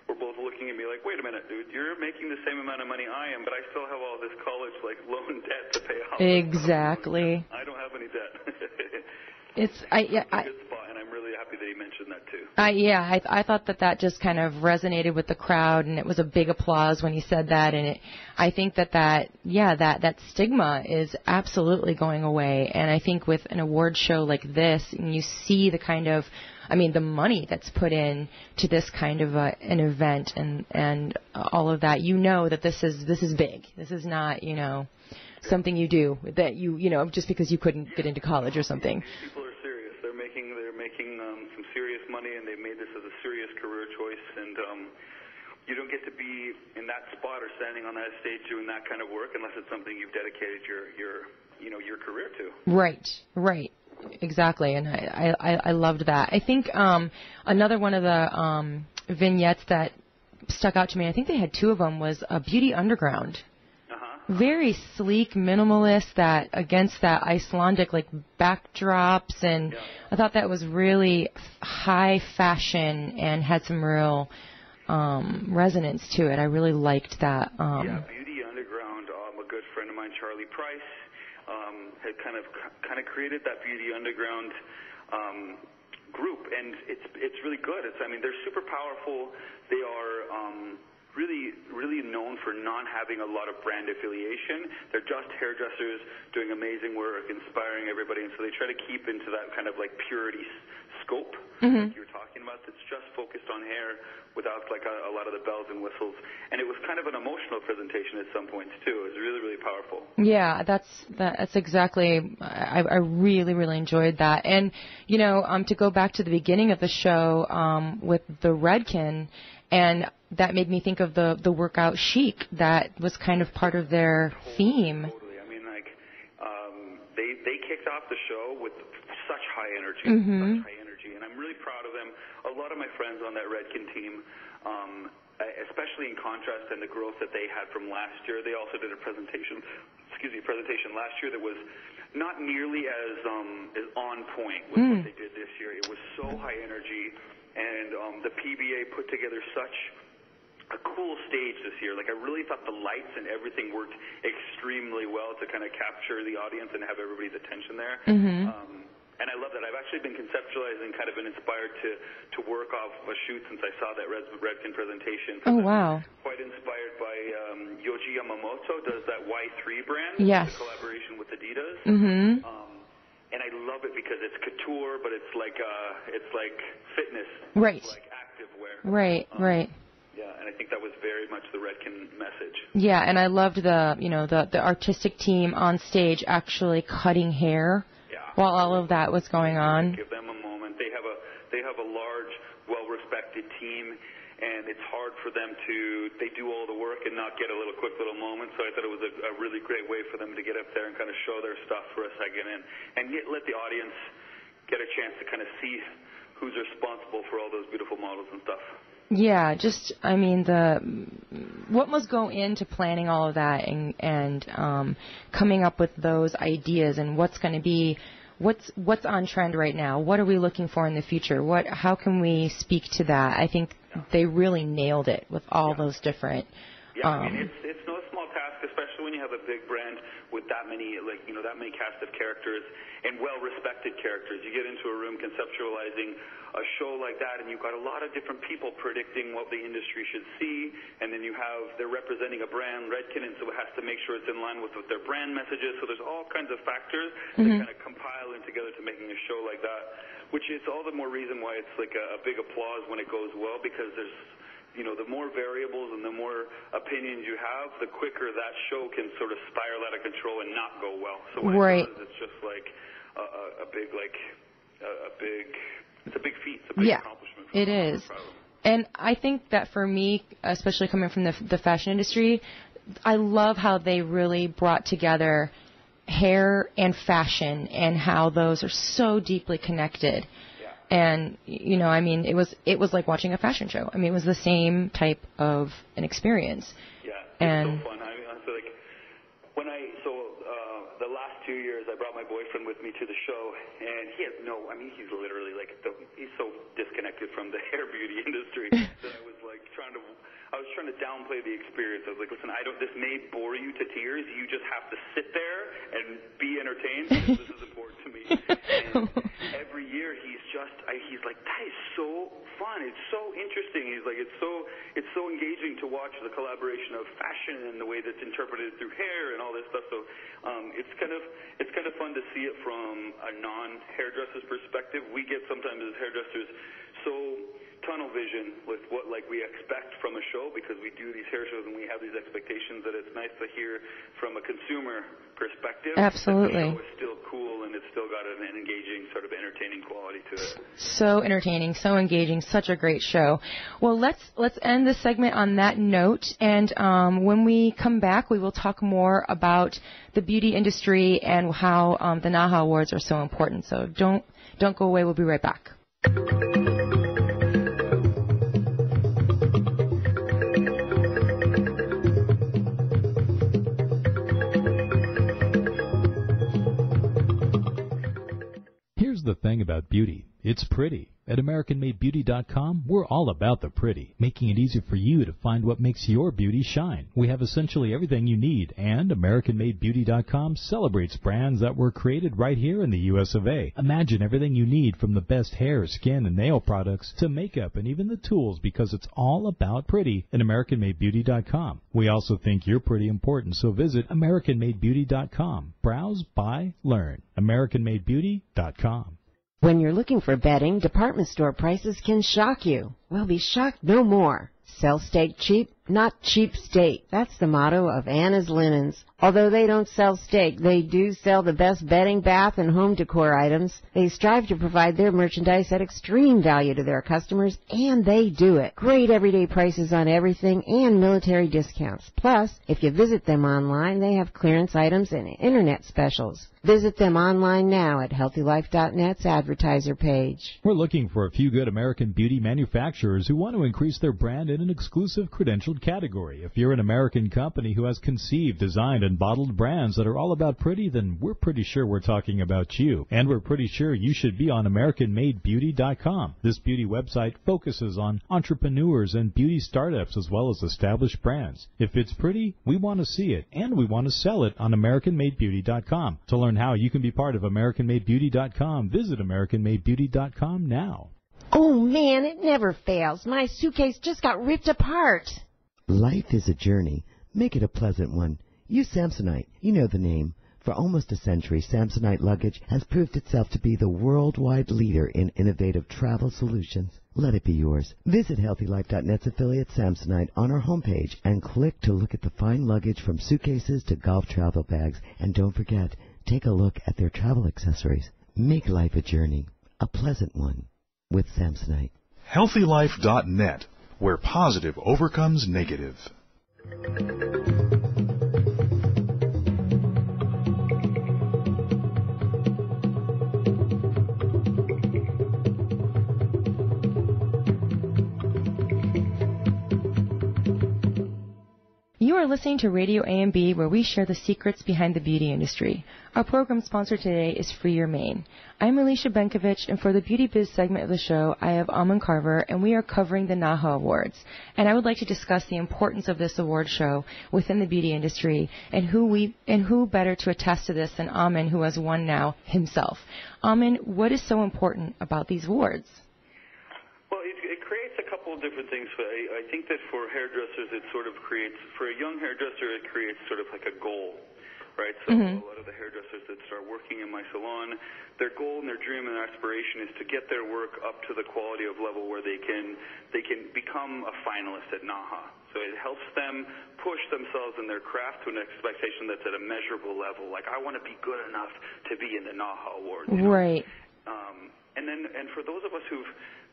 were both looking at me like, wait a minute, dude, you're making the same amount of money I am, but I still have all this college, like, loan debt to pay off. Exactly. I don't have any debt. It's a good spot, and I'm really happy that he mentioned that, too. I thought that just kind of resonated with the crowd, and it was a big applause when he said that. And I think that stigma is absolutely going away. And I think with an award show like this, and you see the kind of, I mean, the money that's put in to this kind of an event and all of that, you know that this is big. This is not, you know, something you do that you know, just because you couldn't get into college or something. People are serious. They're making some serious money, and they've made this as a serious career choice. And you don't get to be in that spot or standing on that stage doing that kind of work unless it's something you've dedicated your career to. Right. Right. Exactly, and I loved that. I think another one of the vignettes that stuck out to me, I think they had two of them, was Beauty Underground. Uh-huh. Very sleek, minimalist, that against that Icelandic like backdrops, and yeah. I thought that was really high fashion and had some real resonance to it. I really liked that. Beauty Underground, a good friend of mine, Charlie Price, had kind of created that Beauty Underground group, and it's really good. It's, I mean, they're super powerful. They are really, really known for not having a lot of brand affiliation. They're just hairdressers doing amazing work, inspiring everybody, and so they try to keep into that kind of like purity scope like you're talking about, that's just focused on hair without like a lot of the bells and whistles. And it was kind of an emotional presentation at some points too. It was really, really powerful. Yeah, that's exactly. I really, really enjoyed that. And you know, to go back to the beginning of the show with the Redken, and that made me think of the workout chic that was kind of part of their theme. Totally. I mean, like they kicked off the show with such high energy, and I'm really proud of them. A lot of my friends on that Redken team, especially in contrast and the growth that they had from last year, they also did a presentation last year that was not nearly as on point with what they did this year. It was so high energy, and the PBA put together such a cool stage this year. Like, I really thought the lights and everything worked extremely well to kind of capture the audience and have everybody's attention there. Mm-hmm. And I love that. I've actually been conceptualizing, kind of been inspired to work off a shoot since I saw that Redken presentation. Oh, wow. I'm quite inspired by Yoji Yamamoto does that Y3 brand. Yes. In collaboration with Adidas. Mm-hmm. And I love it because it's couture, but it's like fitness. Right. It's like active wear. Right, right. Yeah, and I think that was very much the Redken message. Yeah, and I loved the artistic team on stage actually cutting hair. While all of that was going on. Give them a moment. They have a large, well-respected team, and it's hard for them they do all the work and not get a little quick little moment. So I thought it was a really great way for them to get up there and kind of show their stuff for a second and let the audience get a chance to kind of see who's responsible for all those beautiful models and stuff. Yeah, just, I mean, what must go into planning all of that and coming up with those ideas and what's going to be, what's on trend right now? What are we looking for in the future? How can we speak to that? I think they really nailed it with all those different. Yeah, I mean, it's no small task, especially when you have a big brand with that many, that many cast of characters and well-respected characters. You get into a room conceptualizing a show like that, and you've got a lot of different people predicting what the industry should see, and then they're representing a brand, Redken, and so it has to make sure it's in line with their brand messages. So there's all kinds of factors that kind of compile in together to making a show like that, which is all the more reason why it's like a big applause when it goes well, because there's, the more variables and the more opinions you have, the quicker that show can sort of spiral out of control and not go well. So when it does, it's just like it's a big feat. It's a big accomplishment. It is. And I think that for me, especially coming from the fashion industry, I love how they really brought together hair and fashion and how those are so deeply connected. And, I mean, it was like watching a fashion show. I mean, it was the same type of an experience. Yeah, it's so fun. I mean, honestly, the last 2 years I brought my boyfriend with me to the show, and he's literally he's so disconnected from the hair beauty industry that I was like trying to downplay the experience. I was like, listen, this may bore you to tears. You just have to sit there and be entertained. This is important to me. And every year he's like, that is so fun. It's so interesting. He's like, it's so engaging to watch the collaboration of fashion and the way that's interpreted through hair and all this stuff. So it's kind of fun to see it from a non-hairdresser's perspective. We get sometimes as hairdressers so tunnel vision with what we expect from a show, because we do these hair shows and we have these expectations, that it's nice to hear from a consumer perspective. Absolutely. The show is still cool and it's still got an engaging, sort of entertaining quality to it. So entertaining, so engaging, such a great show. Well, let's end this segment on that note, and when we come back we will talk more about the beauty industry and how the NAHA Awards are so important. So don't go away, we'll be right back. The thing about beauty, it's pretty. At AmericanMadeBeauty.com, we're all about the pretty, making it easy for you to find what makes your beauty shine. We have essentially everything you need, and AmericanMadeBeauty.com celebrates brands that were created right here in the U.S. of A. Imagine everything you need, from the best hair, skin, and nail products to makeup and even the tools, because it's all about pretty at AmericanMadeBeauty.com. We also think you're pretty important, so visit AmericanMadeBeauty.com. Browse, buy, learn. AmericanMadeBeauty.com. When you're looking for bedding, department store prices can shock you. Well, be shocked no more. Sell steak cheap, not cheap steak. That's the motto of Anna's Linens. Although they don't sell steak, they do sell the best bedding, bath, and home decor items. They strive to provide their merchandise at extreme value to their customers, and they do it. Great everyday prices on everything and military discounts. Plus, if you visit them online, they have clearance items and internet specials. Visit them online now at HealthyLife.net's advertiser page. We're looking for a few good American beauty manufacturers who want to increase their brand in an exclusive credential special category. If you're an American company who has conceived, designed, and bottled brands that are all about pretty, then we're pretty sure we're talking about you. And we're pretty sure you should be on AmericanMadeBeauty.com. This beauty website focuses on entrepreneurs and beauty startups as well as established brands. If it's pretty, we want to see it, and we want to sell it on AmericanMadeBeauty.com. To learn how you can be part of AmericanMadeBeauty.com, visit AmericanMadeBeauty.com now. Oh, man, it never fails. My suitcase just got ripped apart. Life is a journey. Make it a pleasant one. Use Samsonite. You know the name. For almost a century, Samsonite luggage has proved itself to be the worldwide leader in innovative travel solutions. Let it be yours. Visit HealthyLife.net's affiliate Samsonite on our homepage and click to look at the fine luggage from suitcases to golf travel bags. And don't forget, take a look at their travel accessories. Make life a journey, a pleasant one, with Samsonite. HealthyLife.net, where positive overcomes negative. You are listening to Radio AMB, where we share the secrets behind the beauty industry. Our program sponsor today is Free Your Mane. I'm Alicia Benkovich, and for the Beauty Biz segment of the show, I have Ammon Carver, and we are covering the NAHA Awards. And I would like to discuss the importance of this award show within the beauty industry, and who better to attest to this than Ammon, who has won now himself. Ammon, what is so important about these awards? Different things. I think that for hairdressers, it sort of creates, for a young hairdresser, it creates sort of like a goal, right? So a lot of the hairdressers that start working in my salon, their goal and their dream and aspiration is to get their work up to the quality of level where they can become a finalist at NAHA. So it helps them push themselves in their craft to an expectation that's at a measurable level. Like, I want to be good enough to be in the NAHA Awards. You know? Right. And for those of us who've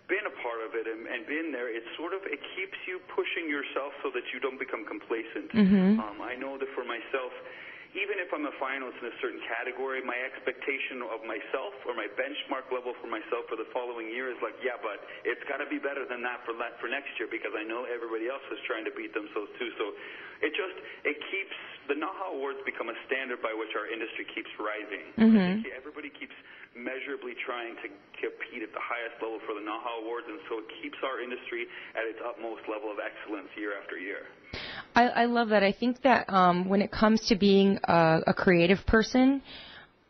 been a part of it and been there, it sort of, it keeps you pushing yourself so that you don't become complacent. I know that for myself, even if I'm a finalist in a certain category, my expectation of myself or my benchmark level for myself for the following year is like, yeah, but it's got to be better than that for next year, because I know everybody else is trying to beat themselves too. So it keeps, the NAHA Awards become a standard by which our industry keeps rising. Everybody keeps measurably trying to compete at the highest level for the NAHA Awards, and so it keeps our industry at its utmost level of excellence year after year. I love that. I think that when it comes to being a creative person,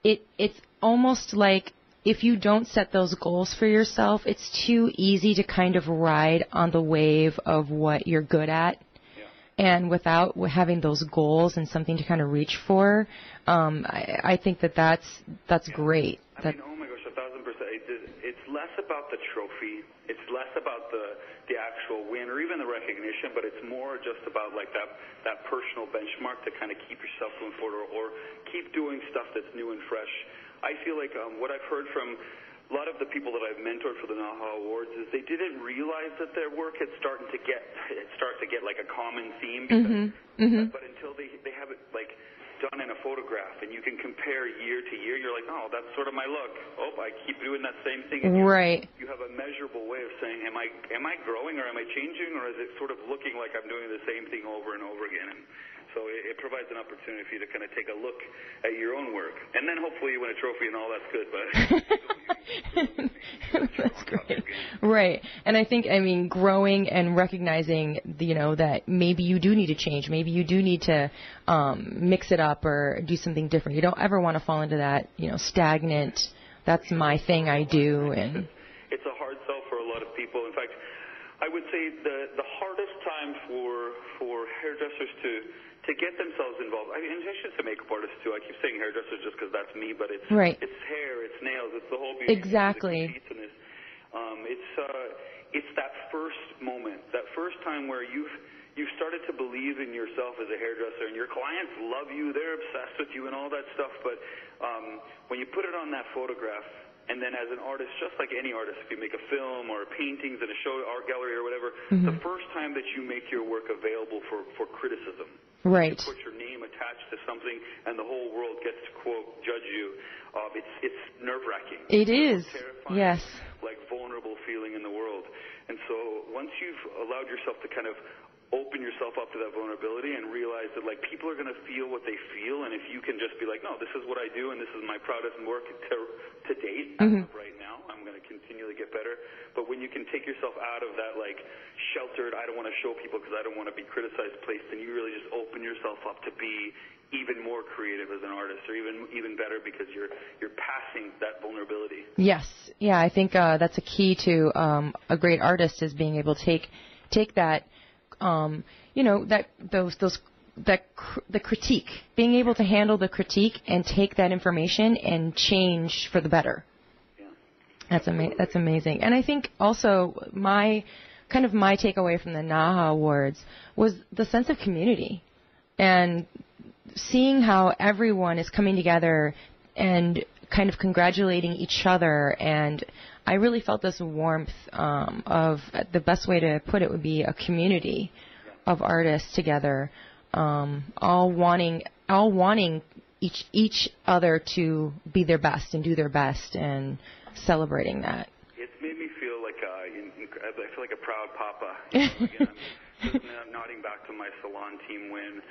it's almost like if you don't set those goals for yourself, it's too easy to kind of ride on the wave of what you're good at. Yeah. And without having those goals and something to kind of reach for, I think that that's great. I mean, oh my gosh, 1,000%. It's less about the trophy. It's less about the actual win or even the recognition, but it's more just about like that personal benchmark to kind of keep yourself going forward or keep doing stuff that's new and fresh. I feel like what I've heard from a lot of the people that I've mentored for the NAHA Awards is they didn't realize that their work had started to get like a common theme, because, but until they have it like done in a photograph and you can compare year to year, you're like, oh, that's sort of my look. Oh, I keep doing that same thing. And right. You have a measurable way of saying, am I growing or am I changing, or is it sort of looking like I'm doing the same thing over and over again? And so it provides an opportunity for you to kind of take a look at your own work, and then hopefully you win a trophy and all. That's good, but that's great. Right. And I think, I mean, growing and recognizing, you know, that maybe you do need to change, maybe you do need to mix it up or do something different. You don't ever want to fall into that, you know, stagnant, that's my thing I do. And it's a hard sell for a lot of people. In fact, I would say the hardest time for hairdressers to get themselves involved. I mean, I should say makeup artists too. I keep saying hairdressers just because that's me, but it's right. It's hair, it's nails, it's the whole beauty. Exactly. It's that first moment, that first time where you've started to believe in yourself as a hairdresser, and your clients love you, they're obsessed with you and all that stuff, but when you put it on that photograph, and then as an artist, just like any artist, if you make a film or paintings in a show, art gallery or whatever, the first time that you make your work available for criticism, right? You put your name attached to something, and the whole world gets to, quote, judge you. It's nerve-wracking. It is. Terrifying, yes. Like vulnerable feeling in the world. And so once you've allowed yourself to kind of open yourself up to that vulnerability and realize that, like, people are going to feel what they feel, and if you can just be like, no, this is what I do, and this is my proudest work to date as of right now. I'm going to continually get better. But when you can take yourself out of that, like, sheltered, I don't want to show people because I don't want to be criticized place, then you really just open yourself up to be even more creative as an artist, or even better because you're passing that vulnerability. Yes. Yeah, I think that's a key to a great artist, is being able to take that, the critique, being able to handle the critique and take that information and change for the better. Yeah. That's amazing. And I think also my takeaway from the NAHA Awards was the sense of community and seeing how everyone is coming together and kind of congratulating each other, and I really felt this warmth of, the best way to put it would be a community of artists together, all wanting each other to be their best and do their best and celebrating that. It's made me feel like I feel like a proud papa. You know, again, I'm nodding back to my salon team when.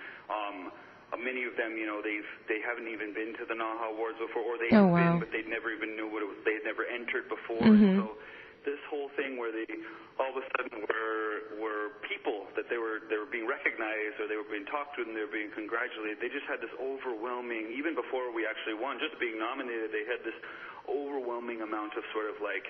Many of them, you know, they haven't even been to the NAHA Awards before, or they have been, but they'd never even knew what it was. They had never entered before. Mm-hmm. So this whole thing where they all of a sudden were people that they were being recognized, or they were being talked to, and they were being congratulated. They just had this overwhelming, even before we actually won, just being nominated, they had this overwhelming amount of sort of like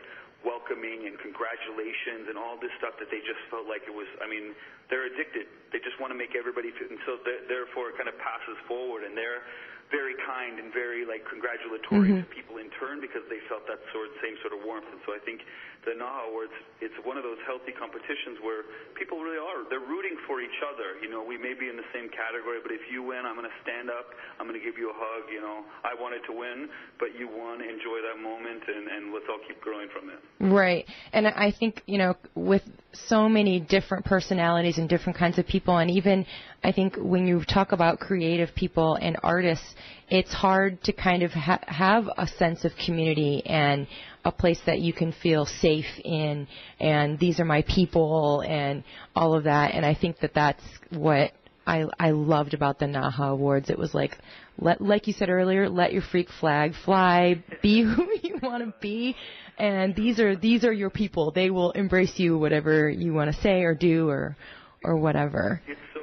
welcoming and congratulations and all this stuff that they just felt like it was, I mean, they're addicted. They just want to make everybody feel, and so therefore it kind of passes forward, and they're very kind and very, like, congratulatory to people in turn because they felt that same sort of warmth. And so I think the NAHA Awards, it's one of those healthy competitions where people really are, they're rooting for each other. You know, we may be in the same category, but if you win, I'm going to stand up, I'm going to give you a hug, you know, I wanted to win, but you won, enjoy that moment, and let's all keep growing from it. Right. And I think, you know, with so many different personalities and different kinds of people, and even I think when you talk about creative people and artists, it's hard to kind of have a sense of community and a place that you can feel safe in, and these are my people and all of that. And I think that that's what I loved about the NAHA Awards. It was like, like you said earlier, let your freak flag fly, be who you want to be, and these are your people. They will embrace you, whatever you want to say or do or whatever. It's so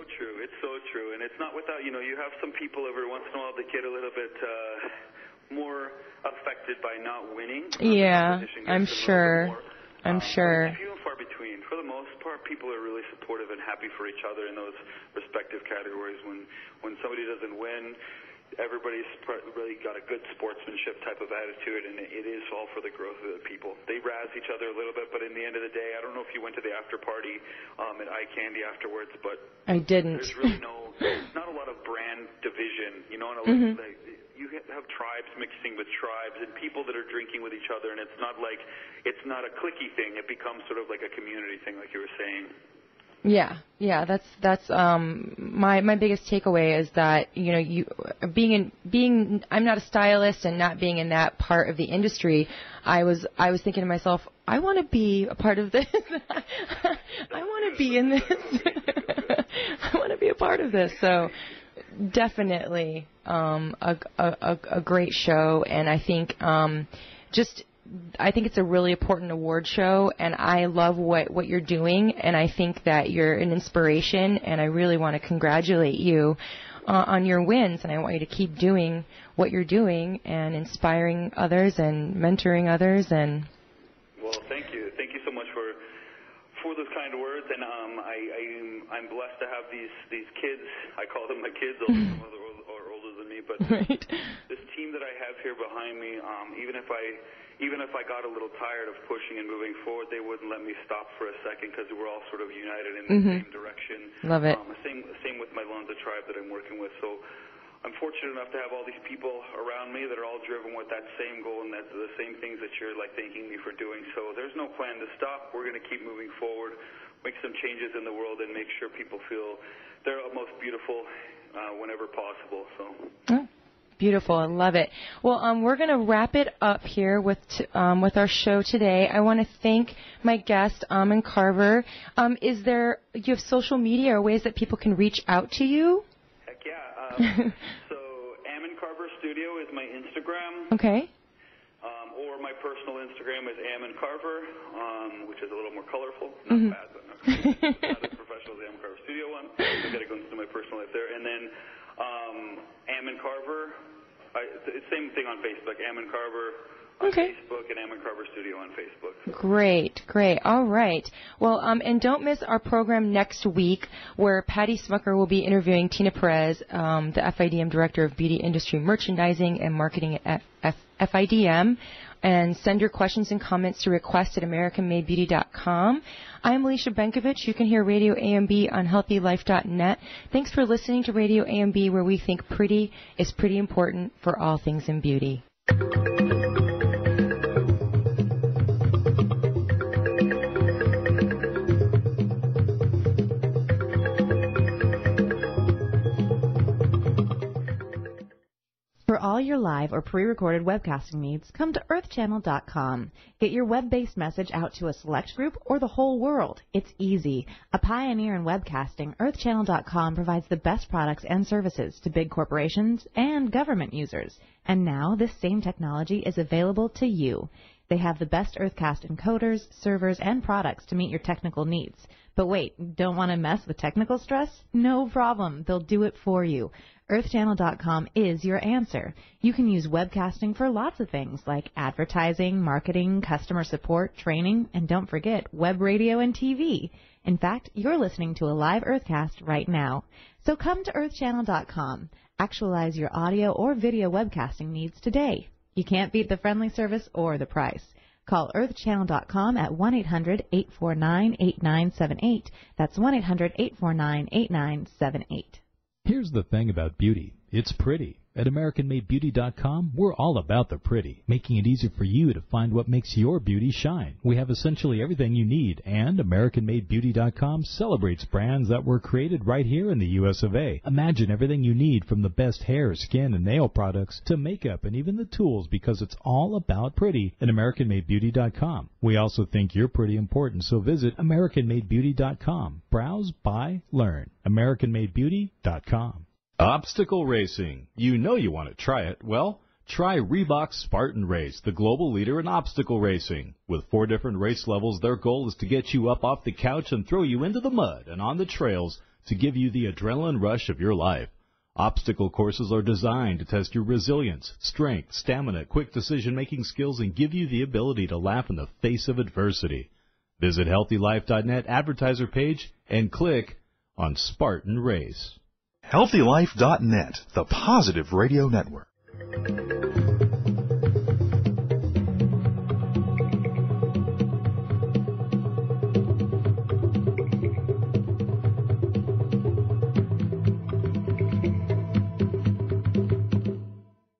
true, and it's not without, you know, you have some people every once in a while that get a little bit more affected by not winning. Yeah, I'm sure. Few and far between. For the most part, people are really supportive and happy for each other in those respective categories. When somebody doesn't win, everybody's really got a good sportsmanship type of attitude, and it is all for the growth of the people. They razz each other a little bit, but in the end of the day, I don't know if you went to the after party at Eye Candy afterwards, but I didn't. There's really not a lot of brand division, you know, and you have tribes mixing with tribes and people that are drinking with each other, and it's not a cliquey thing. It becomes sort of like a community thing, like you were saying. Yeah, that's my biggest takeaway is that, you know, I'm not a stylist, and not being in that part of the industry, I was thinking to myself, I want to be a part of this. I want to be in this. I want to be a part of this. So definitely a great show, and I think I think it's a really important award show, and I love what you're doing, and I think that you're an inspiration, and I really want to congratulate you on your wins, and I want you to keep doing what you're doing and inspiring others and mentoring others. And well, thank you. Thank you so much for those kind words, and I'm blessed to have these kids. I call them my kids, older than me, but right. This team that I have here behind me, even if I got a little tired of pushing and moving forward, they wouldn't let me stop for a second because we're all sort of united in the same direction. Love it. Same with my Lanza tribe that I'm working with. So I'm fortunate enough to have all these people around me that are all driven with that same goal and that the same things that you're like thanking me for doing. So there's no plan to stop. We're going to keep moving forward, make some changes in the world, and make sure people feel their utmost beautiful whenever possible. So. Oh, Beautiful. I love it. Well, we're going to wrap it up here with our show today. I want to thank my guest, Ammon Carver. You have social media or ways that people can reach out to you? Heck yeah. So Ammon Carver Studio is my Instagram. Okay. Or my personal Instagram is Ammon Carver, which is a little more colorful. Not bad, but not as professional as the Ammon Carver Studio one. I've got to go into my personal life there. And then Ammon Carver, same thing on Facebook, Ammon Carver on Facebook and Ammon Carver Studio on Facebook. Great, great. All right. Well, and don't miss our program next week where Patty Smucker will be interviewing Tina Perez, the FIDM Director of Beauty Industry Merchandising and Marketing at FIDM. And send your questions and comments to request at AmericanMadeBeauty.com. I'm Alicia Benkovich. You can hear Radio AMB on HealthyLife.net. Thanks for listening to Radio AMB, where we think pretty is pretty important for all things in beauty. For all your live or pre-recorded webcasting needs, come to EarthChannel.com. Get your web-based message out to a select group or the whole world. It's easy. A pioneer in webcasting, EarthChannel.com provides the best products and services to big corporations and government users. And now, this same technology is available to you. They have the best EarthCast encoders, servers, and products to meet your technical needs. But wait, don't want to mess with technical stress? No problem. They'll do it for you. EarthChannel.com is your answer. You can use webcasting for lots of things like advertising, marketing, customer support, training, and don't forget web radio and TV. In fact, you're listening to a live EarthCast right now. So come to EarthChannel.com. Actualize your audio or video webcasting needs today. You can't beat the friendly service or the price. Call EarthChannel.com at 1-800-849-8978. That's 1-800-849-8978. Here's the thing about beauty. It's pretty. At AmericanMadeBeauty.com, we're all about the pretty, making it easy for you to find what makes your beauty shine. We have essentially everything you need, and AmericanMadeBeauty.com celebrates brands that were created right here in the U.S. of A. Imagine everything you need from the best hair, skin, and nail products to makeup and even the tools, because it's all about pretty at AmericanMadeBeauty.com. We also think you're pretty important, so visit AmericanMadeBeauty.com. Browse, buy, learn. AmericanMadeBeauty.com. Obstacle racing. You know you want to try it. Well, try Reebok Spartan Race, the global leader in obstacle racing. With 4 different race levels, their goal is to get you up off the couch and throw you into the mud and on the trails to give you the adrenaline rush of your life. Obstacle courses are designed to test your resilience, strength, stamina, quick decision-making skills, and give you the ability to laugh in the face of adversity. Visit HealthyLife.net advertiser page and click on Spartan Race. HealthyLife.net, the positive radio network.